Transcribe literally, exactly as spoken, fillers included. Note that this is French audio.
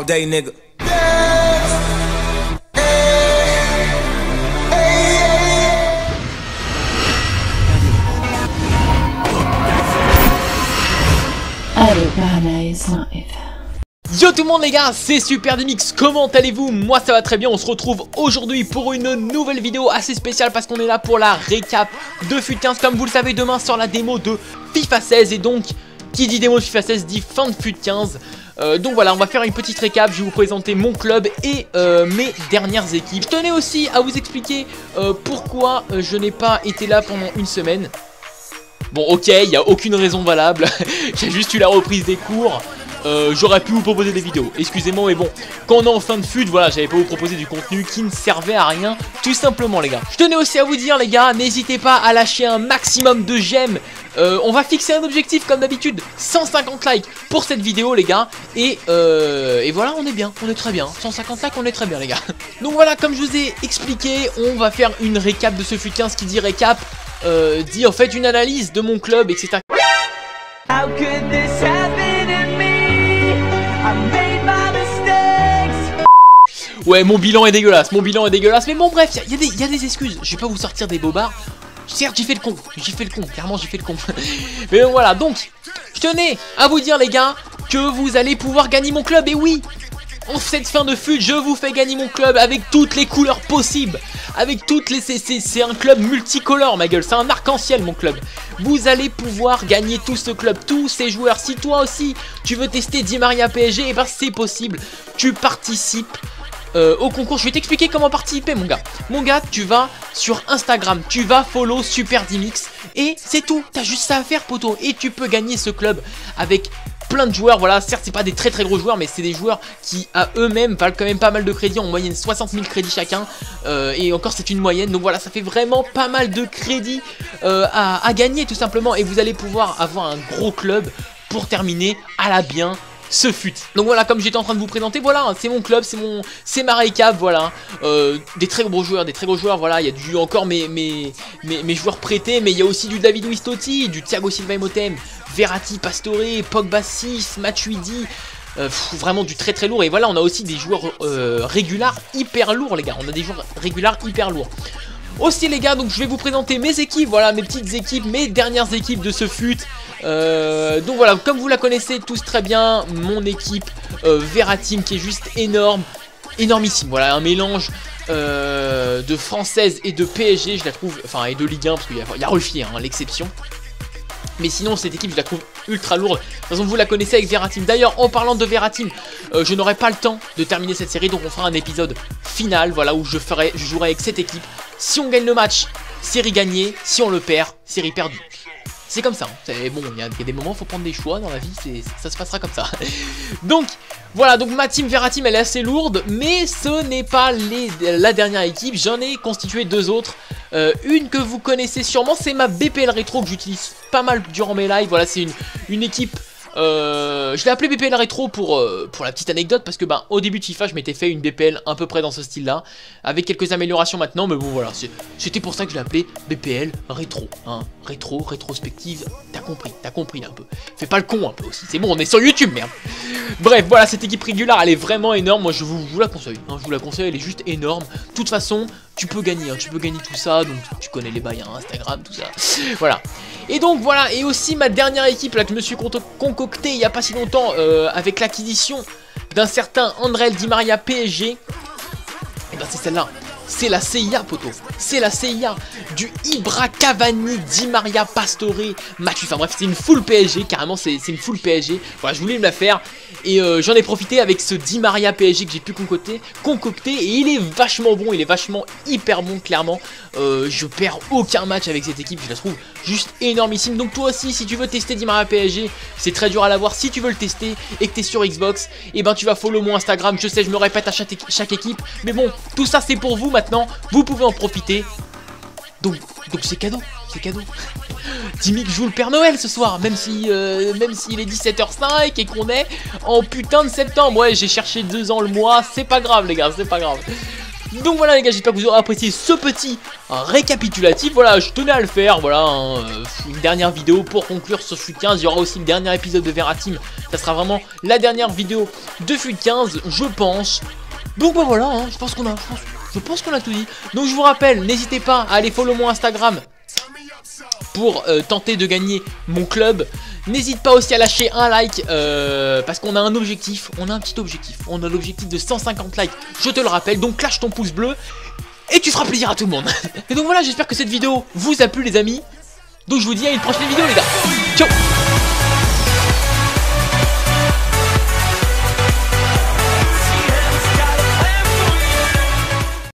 all day, nigga. Yo tout le monde les gars, c'est SuperDimix, comment allez-vous? Moi ça va très bien, on se retrouve aujourd'hui pour une nouvelle vidéo assez spéciale parce qu'on est là pour la récap de F U T quinze. Comme vous le savez, demain sort la démo de FIFA seize et donc qui dit démo de FIFA seize dit fin de FUT quinze. Euh, donc voilà, on va faire une petite récap, je vais vous présenter mon club et euh, mes dernières équipes. Je tenais aussi à vous expliquer euh, pourquoi je n'ai pas été là pendant une semaine. Bon ok, il n'y a aucune raison valable, j'ai juste eu la reprise des cours. Euh, j'aurais pu vous proposer des vidéos, excusez-moi, mais bon, quand on est en fin de fut, voilà, j'avais pas vous proposer du contenu qui ne servait à rien, tout simplement les gars. Je tenais aussi à vous dire les gars, n'hésitez pas à lâcher un maximum de j'aime. euh, On va fixer un objectif comme d'habitude, cent cinquante likes pour cette vidéo les gars. Et, euh, et voilà, on est bien, on est très bien, cent cinquante likes, on est très bien les gars. Donc voilà, comme je vous ai expliqué, on va faire une récap de ce FUT quinze. Qui dit récap, euh, dit en fait une analyse de mon club, et cetera. How could this happen? Ouais, mon bilan est dégueulasse, mon bilan est dégueulasse, mais bon bref, il y, y, y a des excuses, je vais pas vous sortir des bobards. Certes, j'ai fait le con, j'ai fait le con, clairement j'ai fait le con. Mais voilà, donc, je tenais à vous dire les gars, que vous allez pouvoir gagner mon club, et oui, en cette fin de fut, je vous fais gagner mon club avec toutes les couleurs possibles. Avec toutes les... C'est un club multicolore ma gueule, c'est un arc-en-ciel mon club. Vous allez pouvoir gagner tout ce club, tous ces joueurs. Si toi aussi, tu veux tester Di Maria P S G, et ben c'est possible, tu participes. Euh, au concours, je vais t'expliquer comment participer mon gars. Mon gars, tu vas sur Instagram, tu vas follow SuperDimix et c'est tout, t'as juste ça à faire poteau. Et tu peux gagner ce club avec plein de joueurs, voilà, certes c'est pas des très très gros joueurs, mais c'est des joueurs qui à eux-mêmes valent quand même pas mal de crédits, en moyenne soixante mille crédits chacun, euh, et encore c'est une moyenne, donc voilà, ça fait vraiment pas mal de crédits euh, à, à gagner tout simplement. Et vous allez pouvoir avoir un gros club pour terminer à la bien ce fut. Donc voilà, comme j'étais en train de vous présenter, voilà, hein, c'est mon club, c'est mon, c'est ma récap, voilà. Euh, des très gros joueurs, des très gros joueurs, voilà. Il y a du encore mes, mes, mes, mes joueurs prêtés, mais il y a aussi du David Wistotti, du Thiago Silva et Motem, Verratti, Pastore, Pogba six, Matuidi. Euh, pff, vraiment du très très lourd. Et voilà, on a aussi des joueurs euh, régulars hyper lourds, les gars. On a des joueurs régulars hyper lourds. Aussi les gars, donc je vais vous présenter mes équipes, voilà, mes petites équipes, mes dernières équipes de ce fut. euh, Donc voilà, comme vous la connaissez tous très bien, mon équipe euh, Vera Team qui est juste énorme, énormissime, voilà, un mélange euh, de française et de P S G, je la trouve, enfin et de Ligue un, parce qu'il y a, il y a Rufier, hein, l'exception. Mais sinon cette équipe je la trouve ultra lourde. De toute façon vous la connaissez avec Vera Team. D'ailleurs en parlant de Vera Team, euh, je n'aurai pas le temps de terminer cette série, donc on fera un épisode final, voilà, où je, ferai, je jouerai avec cette équipe. Si on gagne le match, série gagnée. Si on le perd, série perdue. C'est comme ça, hein. Bon, il y, y a des moments, faut prendre des choix dans la vie, c'est, ça se passera comme ça. Donc, voilà, donc ma team Vera Team, elle est assez lourde, mais ce n'est pas les, la dernière équipe. J'en ai constitué deux autres. Euh, une que vous connaissez sûrement, c'est ma B P L rétro que j'utilise pas mal durant mes lives. Voilà, c'est une, une équipe... Euh, je l'ai appelé B P L rétro pour, euh, pour la petite anecdote parce que ben, au début de FIFA je m'étais fait une B P L à peu près dans ce style là, avec quelques améliorations maintenant, mais bon voilà, c'était pour ça que je l'ai appelé B P L rétro, hein. Rétro, rétrospective, t'as compris, t'as compris un peu. Fais pas le con un peu aussi, c'est bon, on est sur YouTube merde. Bref voilà, cette équipe régulière elle est vraiment énorme, moi je vous, je vous la conseille, hein, je vous la conseille, elle est juste énorme. De toute façon tu peux gagner, hein, tu peux gagner tout ça, donc tu connais les bails, hein, Instagram, tout ça, voilà. Et donc voilà, et aussi ma dernière équipe là que je me suis concoctée il n'y a pas si longtemps euh, avec l'acquisition d'un certain André Di Maria P S G, et ben c'est celle-là, c'est la C I A poteau, c'est la C I A du Ibra, Cavani, Di Maria, Pastore, Mathieu, enfin bref c'est une full P S G, carrément c'est une full P S G, voilà je voulais me la faire et euh, j'en ai profité avec ce Di Maria P S G que j'ai pu concocter, concocter et il est vachement bon, il est vachement hyper bon clairement, euh, je perds aucun match avec cette équipe, je la trouve juste énormissime, donc toi aussi si tu veux tester Di Maria P S G, c'est très dur à l'avoir, si tu veux le tester et que t'es sur Xbox, et ben tu vas follow mon Instagram, je sais je me répète à chaque, chaque équipe, mais bon tout ça c'est pour vous. Maintenant, vous pouvez en profiter. Donc, donc c'est cadeau, c'est cadeau. Timmy joue le Père Noël ce soir, même si, euh, même s'il est dix-sept heures cinq et qu'on est en putain de septembre. Ouais, j'ai cherché deux ans le mois, c'est pas grave les gars, c'est pas grave. Donc voilà les gars, j'espère que vous aurez apprécié ce petit récapitulatif. Voilà, je tenais à le faire. Voilà, hein, une dernière vidéo pour conclure sur FUT quinze. Il y aura aussi le dernier épisode de Vera Team. Ça sera vraiment la dernière vidéo de FUT quinze, je pense. Donc bah voilà, hein, je pense qu'on a, je pense, je pense qu'on a tout dit. Donc je vous rappelle, n'hésitez pas à aller follow mon Instagram pour euh, tenter de gagner mon club. N'hésite pas aussi à lâcher un like euh, parce qu'on a un objectif, on a un petit objectif, on a l'objectif de cent cinquante likes, je te le rappelle, donc lâche ton pouce bleu et tu feras plaisir à tout le monde. Et donc voilà, j'espère que cette vidéo vous a plu les amis, donc je vous dis à une prochaine vidéo les gars, ciao.